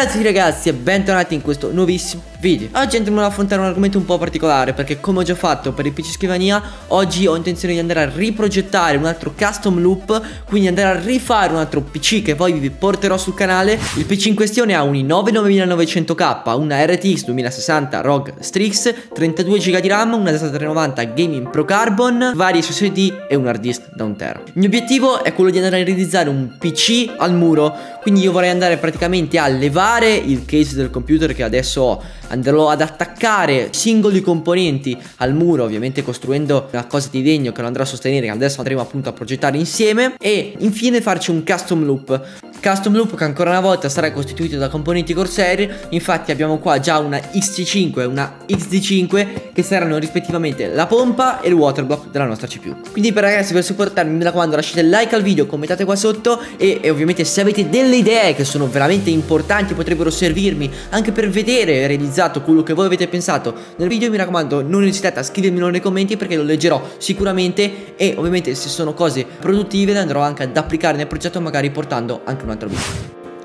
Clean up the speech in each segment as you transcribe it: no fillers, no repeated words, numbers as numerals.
Ragazzi, e bentornati in questo nuovissimo video. Oggi andremo ad affrontare un argomento un po' particolare, perché come ho già fatto per il PC scrivania, oggi ho intenzione di andare a riprogettare un altro custom loop, quindi andare a rifare un altro PC che poi vi porterò sul canale. Il PC in questione ha un i9 9900K, una RTX 2060 ROG Strix, 32 GB di RAM, una Z390 Gaming Pro Carbon, vari SSD e un hard disk da 1 TB. Il mio obiettivo è quello di andare a realizzare un PC al muro, quindi io vorrei andare praticamente a levare il case del computer che adesso ho, andrò ad attaccare singoli componenti al muro, ovviamente costruendo una cosa di legno che lo andrà a sostenere, che adesso andremo appunto a progettare insieme, e infine farci un custom loop. Custom loop che ancora una volta sarà costituito da componenti Corsair. Infatti abbiamo qua già una XC5 e una XD5 che saranno rispettivamente la pompa e il waterblock della nostra CPU. Quindi ragazzi, per supportarmi, mi raccomando, lasciate like al video, commentate qua sotto e ovviamente se avete delle idee che sono veramente importanti, potrebbero servirmi anche per vedere realizzato quello che voi avete pensato nel video, mi raccomando non esitate a scrivermelo nei commenti, perché lo leggerò sicuramente e ovviamente se sono cose produttive le andrò anche ad applicare nel progetto, magari portando anche un altro video.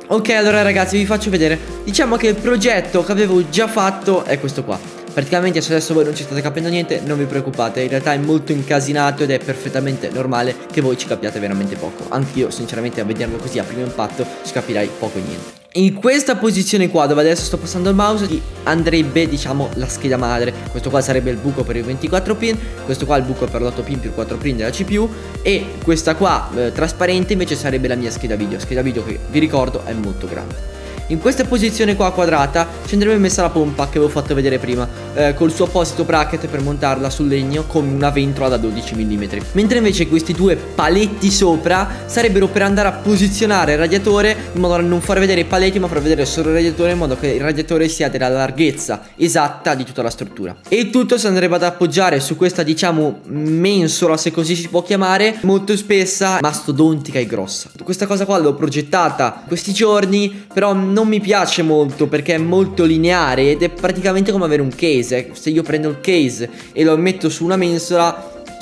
Ok, allora ragazzi, vi faccio vedere. Diciamo che il progetto che avevo già fatto è questo qua. Praticamente se adesso voi non ci state capendo niente, non vi preoccupate, in realtà è molto incasinato ed è perfettamente normale che voi ci capiate veramente poco. Anch'io sinceramente, a vederlo così a primo impatto, ci capirei poco e niente. In questa posizione qua, dove adesso sto passando il mouse, andrebbe diciamo la scheda madre. Questo qua sarebbe il buco per i 24 pin, questo qua il buco per l'8 pin più 4 pin della CPU, e questa qua trasparente invece sarebbe la mia scheda video che vi ricordo è molto grande. In questa posizione qua quadrata ci andrebbe messa la pompa che avevo fatto vedere prima, col suo apposito bracket per montarla sul legno come una ventola da 12 mm. Mentre invece questi due paletti sopra sarebbero per andare a posizionare il radiatore, in modo da non far vedere i paletti ma far vedere solo il radiatore, in modo che il radiatore sia della larghezza esatta di tutta la struttura. E tutto si andrebbe ad appoggiare su questa diciamo mensola, se così si può chiamare, molto spessa, mastodontica e grossa. Questa cosa qua l'ho progettata questi giorni, però non mi piace molto perché è molto lineare ed è praticamente come avere un case. Se io prendo il case e lo metto su una mensola,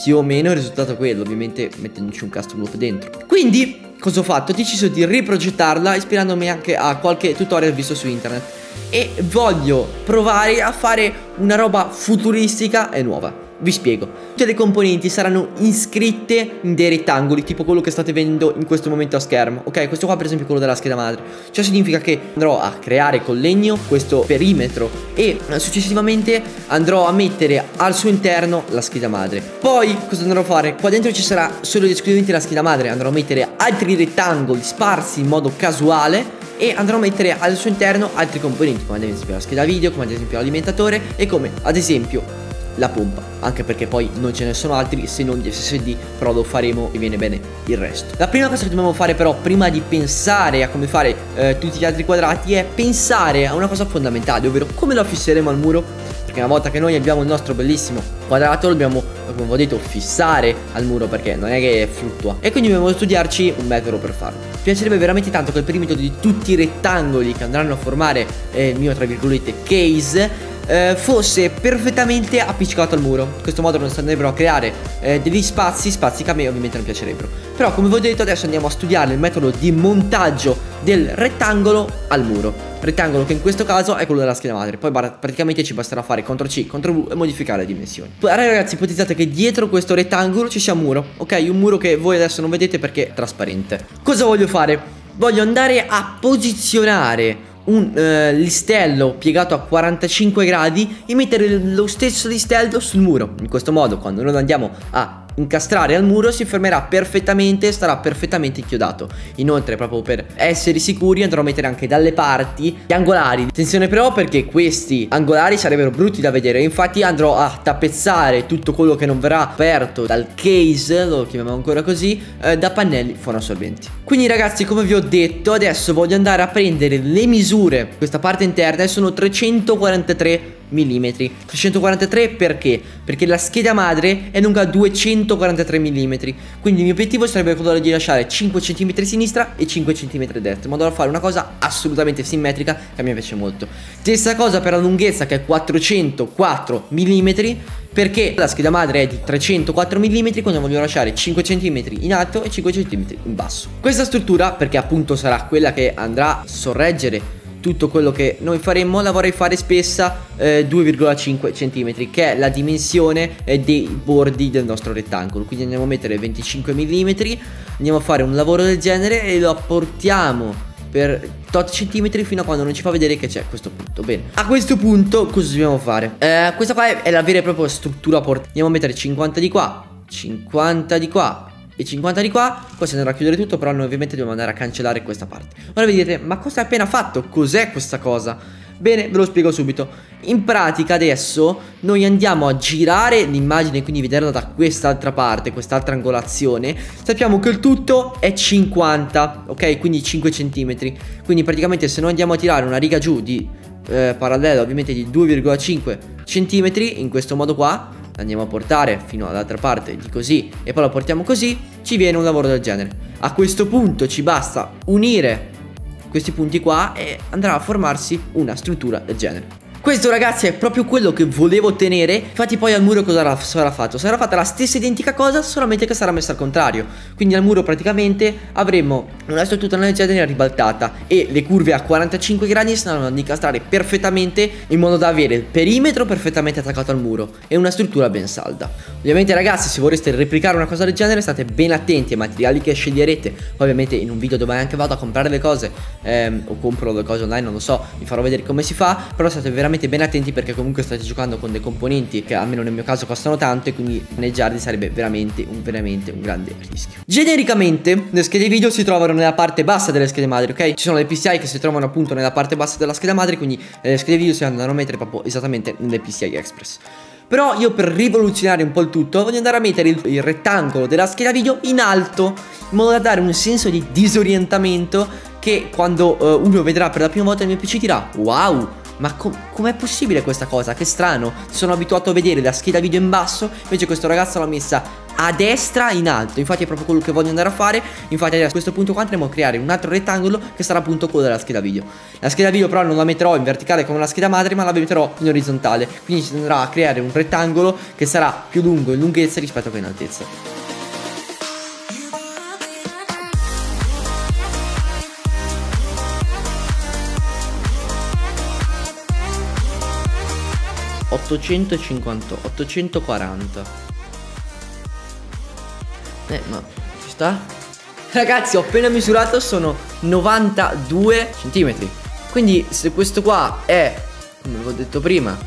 più o meno il risultato è quello, ovviamente mettendoci un custom loop dentro. Quindi cosa ho fatto? Ho deciso di riprogettarla ispirandomi anche a qualche tutorial visto su internet, e voglio provare a fare una roba futuristica e nuova. Vi spiego. Tutte le componenti saranno iscritte in dei rettangoli, tipo quello che state vedendo in questo momento a schermo. Ok, questo qua per esempio è quello della scheda madre. Ciò significa che andrò a creare con legno questo perimetro e successivamente andrò a mettere al suo interno la scheda madre. Poi cosa andrò a fare? Qua dentro ci sarà solo ed esclusivamente la scheda madre. Andrò a mettere altri rettangoli sparsi in modo casuale e andrò a mettere al suo interno altri componenti, come ad esempio la scheda video, come ad esempio l'alimentatore e come ad esempio la pompa, anche perché poi non ce ne sono altri se non gli SSD, però lo faremo e viene bene il resto. La prima cosa che dobbiamo fare però, prima di pensare a come fare tutti gli altri quadrati, è pensare a una cosa fondamentale, ovvero come lo fisseremo al muro, perché una volta che noi abbiamo il nostro bellissimo quadrato lo dobbiamo, come ho detto, fissare al muro, perché non è che fluttua, e quindi dobbiamo studiarci un metodo per farlo. Mi piacerebbe veramente tanto che il perimetro di tutti i rettangoli che andranno a formare il mio tra virgolette case fosse perfettamente appiccicato al muro. In questo modo non si andrebbero a creare degli spazi che a me ovviamente non piacerebbero. Però come vi ho detto, adesso andiamo a studiare il metodo di montaggio del rettangolo al muro, rettangolo che in questo caso è quello della scheda madre. Poi praticamente ci basterà fare CTRL-C, CTRL-V e modificare le dimensioni. Ragazzi, ipotizzate che dietro questo rettangolo ci sia un muro, ok? Un muro che voi adesso non vedete perché è trasparente. Cosa voglio fare? Voglio andare a posizionare un listello piegato a 45 gradi e mettere lo stesso listello sul muro. In questo modo, quando noi andiamo a incastrare al muro, si fermerà perfettamente, sarà perfettamente inchiodato. Inoltre, proprio per essere sicuri, andrò a mettere anche dalle parti gli angolari. Attenzione però, perché questi angolari sarebbero brutti da vedere, infatti andrò a tappezzare tutto quello che non verrà aperto dal case, lo chiamiamo ancora così, da pannelli fonoassorbenti. Quindi ragazzi, come vi ho detto, adesso voglio andare a prendere le misure. Questa parte interna sono 343 mm. 343 perché? Perché la scheda madre è lunga 243 mm, quindi il mio obiettivo sarebbe quello di lasciare 5 cm a sinistra e 5 cm a destra, in modo da fare una cosa assolutamente simmetrica che a me piace molto. Stessa cosa per la lunghezza, che è 404 mm, perché la scheda madre è di 304 mm, quindi voglio lasciare 5 cm in alto e 5 cm in basso. Questa struttura, perché appunto sarà quella che andrà a sorreggere tutto quello che noi faremmo la vorrei fare spessa 2,5 cm, che è la dimensione dei bordi del nostro rettangolo. Quindi andiamo a mettere 25 mm, andiamo a fare un lavoro del genere e lo portiamo per tot centimetri fino a quando non ci fa vedere che c'è questo punto. Bene, a questo punto cosa dobbiamo fare? Questa qua è la vera e propria struttura porta. Andiamo a mettere 50 di qua, 50 di qua e 50 di qua. Poi si andrà a chiudere tutto, però noi ovviamente dobbiamo andare a cancellare questa parte. Ora vi direte, ma cosa hai appena fatto? Cos'è questa cosa? Bene, ve lo spiego subito. In pratica adesso noi andiamo a girare l'immagine, quindi vederla da quest'altra parte, quest'altra angolazione. Sappiamo che il tutto è 50, ok? Quindi 5 cm. Quindi praticamente se noi andiamo a tirare una riga giù di parallelo, ovviamente di 2,5 cm, in questo modo qua, andiamo a portare fino all'altra parte di così e poi la portiamo così, ci viene un lavoro del genere. A questo punto ci basta unire questi punti qua e andrà a formarsi una struttura del genere. Questo, ragazzi, è proprio quello che volevo ottenere. Infatti poi al muro cosa sarà fatto? Sarà fatta la stessa identica cosa, solamente che sarà messa al contrario. Quindi al muro praticamente avremo una struttura del genere ribaltata e le curve a 45 gradi saranno ad incastrare perfettamente, in modo da avere il perimetro perfettamente attaccato al muro e una struttura ben salda. Ovviamente, ragazzi, se vorreste replicare una cosa del genere state ben attenti ai materiali che sceglierete. Ovviamente in un video dove anche vado a comprare le cose o compro le cose online, non lo so, vi farò vedere come si fa. Però state veramente ben attenti, perché comunque state giocando con dei componenti che almeno nel mio caso costano tanto, e quindi maneggiarli sarebbe veramente un grande rischio. Genericamente le schede video si trovano nella parte bassa delle schede madri, ok? Ci sono le PCI che si trovano appunto nella parte bassa della scheda madre, quindi le schede video si andranno a mettere proprio esattamente nelle PCI Express. Però io, per rivoluzionare un po' il tutto, voglio andare a mettere il rettangolo della scheda video in alto, in modo da dare un senso di disorientamento che quando uno vedrà per la prima volta il mio PC dirà wow, ma com'è possibile questa cosa? Che strano, sono abituato a vedere la scheda video in basso, invece questo ragazzo l'ha messa a destra in alto. Infatti è proprio quello che voglio andare a fare. Infatti adesso, a questo punto qua, andremo a creare un altro rettangolo che sarà appunto quello della scheda video. La scheda video però non la metterò in verticale come la scheda madre, ma la metterò in orizzontale, quindi si andrà a creare un rettangolo che sarà più lungo in lunghezza rispetto a che in altezza. ...850... ...840... ma... ci sta? Ragazzi, ho appena misurato, sono 92 cm. Quindi se questo qua è, come avevo detto prima,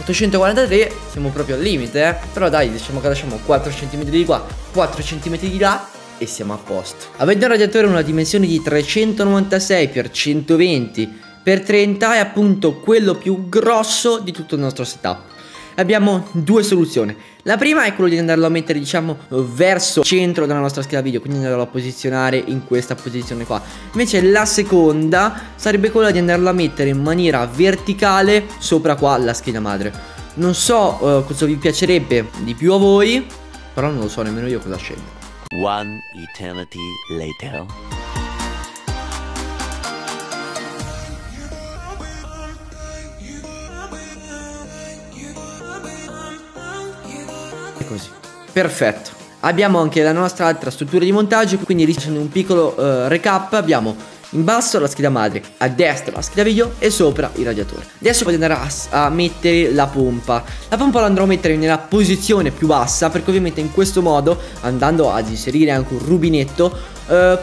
843, siamo proprio al limite, eh? Però dai, diciamo che lasciamo 4 cm di qua, 4 cm di là e siamo a posto. Avendo un radiatore una dimensione di 396 x 120 x 30 è appunto quello più grosso di tutto il nostro setup. Abbiamo due soluzioni. La prima è quella di andarlo a mettere, diciamo, verso il centro della nostra scheda video, quindi andarlo a posizionare in questa posizione qua. Invece la seconda sarebbe quella di andarlo a mettere in maniera verticale sopra qua la scheda madre. Non so cosa vi piacerebbe di più a voi, però non lo so nemmeno io cosa scegliere. One eternity later. Così. Perfetto. Abbiamo anche la nostra altra struttura di montaggio, quindi facendo un piccolo recap, abbiamo in basso la scheda madre, a destra la scheda video e sopra il radiatore. Adesso voglio andare a mettere la pompa. La pompa la andrò a mettere nella posizione più bassa, perché ovviamente in questo modo, andando ad inserire anche un rubinetto,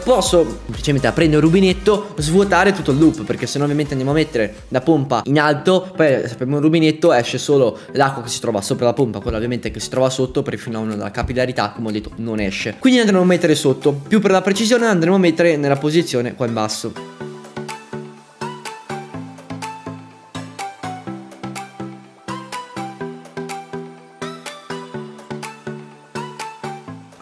posso semplicemente aprendo il rubinetto svuotare tutto il loop, perché se no ovviamente andiamo a mettere la pompa in alto, poi sappiamo il rubinetto, esce solo l'acqua che si trova sopra la pompa, quella ovviamente che si trova sotto, per fino a una capillarità, come ho detto, non esce. Quindi andremo a mettere sotto, più per la precisione andremo a mettere nella posizione qua in basso.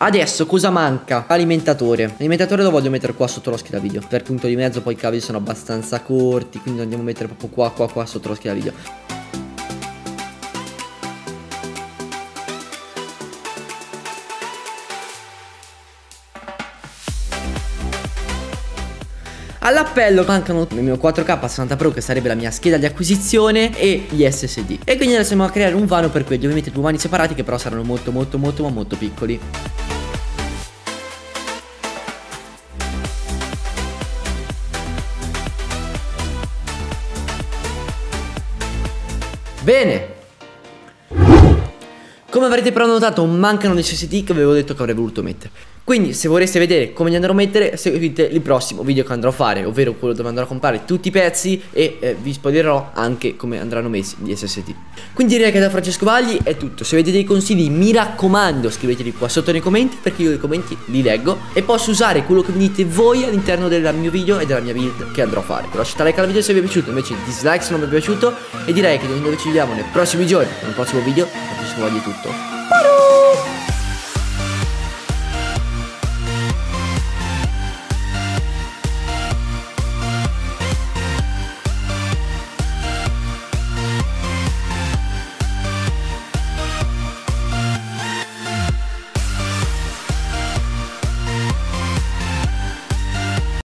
Adesso cosa manca? Alimentatore. L'alimentatore lo voglio mettere qua sotto la scheda video, per punto di mezzo, poi i cavi sono abbastanza corti, quindi andiamo a mettere proprio qua sotto la scheda video. All'appello mancano il mio 4K 60 Pro, che sarebbe la mia scheda di acquisizione, e gli SSD. E quindi adesso andiamo a creare un vano per quelli, ovviamente due vani separati che però saranno molto piccoli. Bene, come avrete però notato mancano le SSD che avevo detto che avrei voluto mettere. Quindi se vorreste vedere come li andrò a mettere, seguite il prossimo video che andrò a fare, ovvero quello dove andrò a comprare tutti i pezzi e vi spoilerò anche come andranno messi gli SSD. Quindi direi che da Francesco Vagli è tutto. Se avete dei consigli mi raccomando scriveteli qua sotto nei commenti, perché io i commenti li leggo e posso usare quello che mi dite voi all'interno del mio video e della mia build che andrò a fare. Però lasciate like al video se vi è piaciuto, invece dislike se non vi è piaciuto, e direi che noi ci vediamo nei prossimi giorni, nel prossimo video. Francesco Vagli è tutto.